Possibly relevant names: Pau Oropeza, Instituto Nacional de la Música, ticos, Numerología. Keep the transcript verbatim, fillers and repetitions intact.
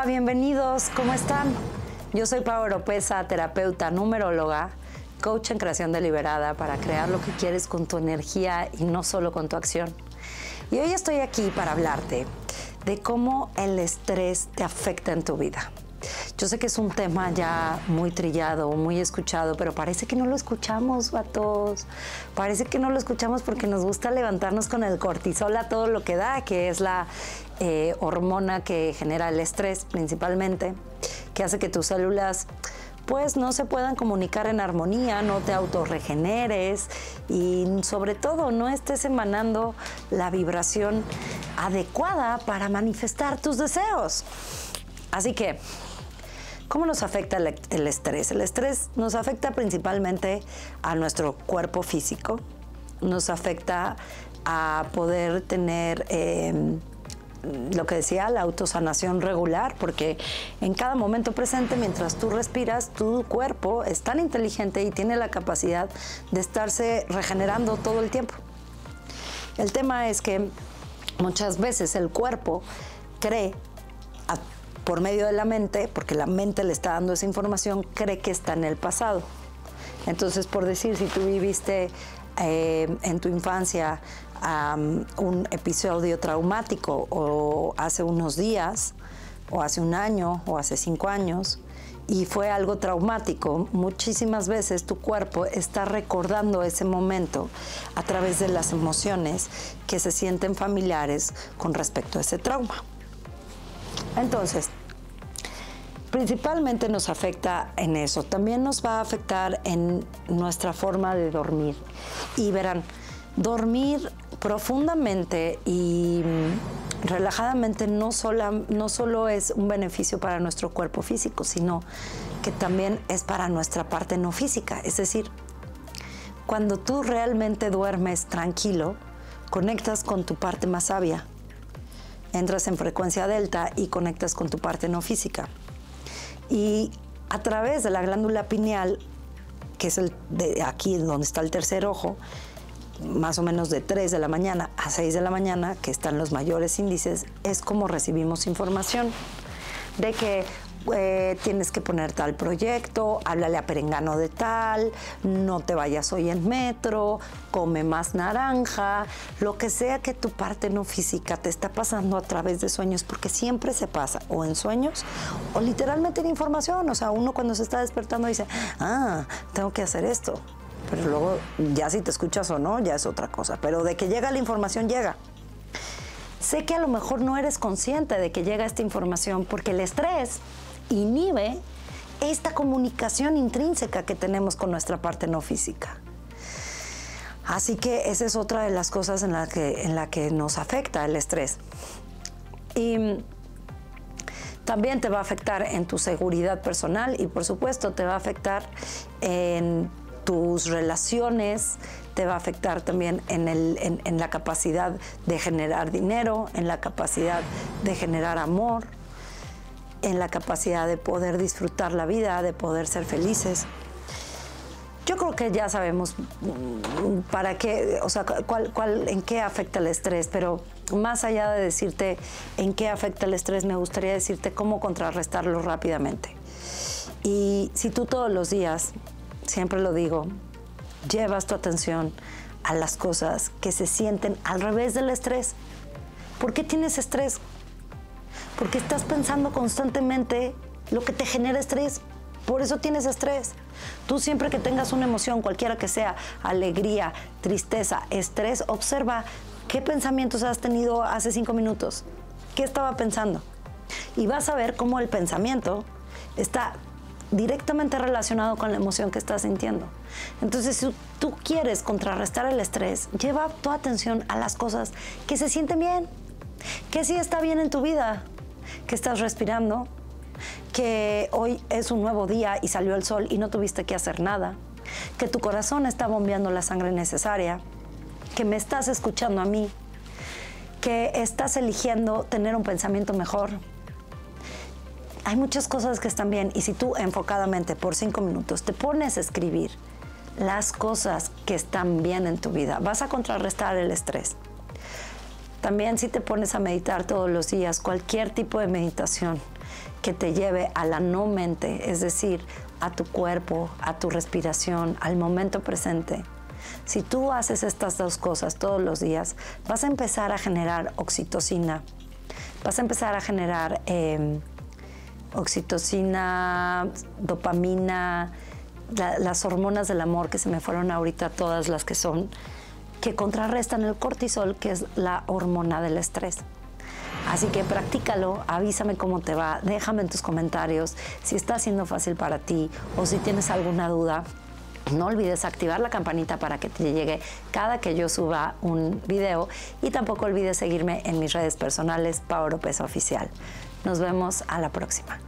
Hola, bienvenidos, ¿cómo están? Yo soy Pau Oropeza, terapeuta, numeróloga, coach en creación deliberada para crear lo que quieres con tu energía y no solo con tu acción. Y hoy estoy aquí para hablarte de cómo el estrés te afecta en tu vida. Yo sé que es un tema ya muy trillado, muy escuchado, pero parece que no lo escuchamos, vatos. Parece que no lo escuchamos porque nos gusta levantarnos con el cortisol a todo lo que da, que es la eh, hormona que genera el estrés principalmente, que hace que tus células pues no se puedan comunicar en armonía, no te autorregeneres y sobre todo no estés emanando la vibración adecuada para manifestar tus deseos. Así que, ¿cómo nos afecta el, el estrés? El estrés nos afecta principalmente a nuestro cuerpo físico, nos afecta a poder tener eh, lo que decía, la autosanación regular, porque en cada momento presente, mientras tú respiras, tu cuerpo es tan inteligente y tiene la capacidad de estarse regenerando todo el tiempo. El tema es que muchas veces el cuerpo cree a por medio de la mente, porque la mente le está dando esa información, cree que está en el pasado. Entonces, por decir, si tú viviste eh, en tu infancia um, un episodio traumático o hace unos días, o hace un año, o hace cinco años, y fue algo traumático, muchísimas veces tu cuerpo está recordando ese momento a través de las emociones que se sienten familiares con respecto a ese trauma. Entonces, principalmente nos afecta en eso. También nos va a afectar en nuestra forma de dormir. Y verán, dormir profundamente y relajadamente no, sola, no solo es un beneficio para nuestro cuerpo físico, sino que también es para nuestra parte no física. Es decir, cuando tú realmente duermes tranquilo, conectas con tu parte más sabia. Entras en frecuencia delta y conectas con tu parte no física. Y a través de la glándula pineal, que es el de aquí donde está el tercer ojo, más o menos de tres de la mañana a seis de la mañana, que están los mayores índices, es como recibimos información de que eh, tienes que poner tal proyecto, háblale a Perengano de tal, no te vayas hoy en metro, come más naranja, lo que sea que tu parte no física te está pasando a través de sueños, porque siempre se pasa o en sueños o literalmente en información. O sea, uno cuando se está despertando dice, ah, tengo que hacer esto, pero luego ya si te escuchas o no, ya es otra cosa, pero de que llega la información, llega. Sé que a lo mejor no eres consciente de que llega esta información porque el estrés inhibe esta comunicación intrínseca que tenemos con nuestra parte no física. Así que esa es otra de las cosas en la que, en la que nos afecta el estrés. Y también te va a afectar en tu seguridad personal y, por supuesto, te va a afectar en tus relaciones, te va a afectar también en, el, en, en la capacidad de generar dinero, en la capacidad de generar amor, en la capacidad de poder disfrutar la vida, de poder ser felices. Yo creo que ya sabemos para qué, o sea, cuál, cuál, en qué afecta el estrés, pero más allá de decirte en qué afecta el estrés, me gustaría decirte cómo contrarrestarlo rápidamente. Y si tú todos los días, siempre lo digo, llevas tu atención a las cosas que se sienten al revés del estrés. ¿Por qué tienes estrés? Porque estás pensando constantemente lo que te genera estrés. Por eso tienes estrés. Tú siempre que tengas una emoción, cualquiera que sea, alegría, tristeza, estrés, observa qué pensamientos has tenido hace cinco minutos, qué estaba pensando. Y vas a ver cómo el pensamiento está directamente relacionado con la emoción que estás sintiendo. Entonces, si tú quieres contrarrestar el estrés, lleva tu atención a las cosas que se sienten bien, que sí está bien en tu vida, que estás respirando, que hoy es un nuevo día y salió el sol y no tuviste que hacer nada, que tu corazón está bombeando la sangre necesaria, que me estás escuchando a mí, que estás eligiendo tener un pensamiento mejor. Hay muchas cosas que están bien y si tú enfocadamente por cinco minutos te pones a escribir las cosas que están bien en tu vida, vas a contrarrestar el estrés. También si te pones a meditar todos los días, cualquier tipo de meditación que te lleve a la no mente, es decir, a tu cuerpo, a tu respiración, al momento presente. Si tú haces estas dos cosas todos los días, vas a empezar a generar oxitocina. Vas a empezar a generar eh, oxitocina, dopamina, la, las hormonas del amor, que se me fueron ahorita todas las que son, que contrarrestan el cortisol, que es la hormona del estrés. Así que practícalo, avísame cómo te va, déjame en tus comentarios si está siendo fácil para ti o si tienes alguna duda. No olvides activar la campanita para que te llegue cada que yo suba un video y tampoco olvides seguirme en mis redes personales, Pau Oropeza Oficial. Nos vemos a la próxima.